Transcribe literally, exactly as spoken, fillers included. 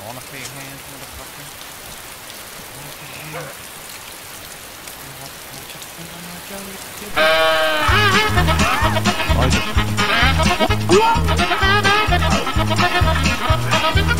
I want to see hands, motherfucker. I want to see hands. I want to punch a thing on my jelly. Why is it?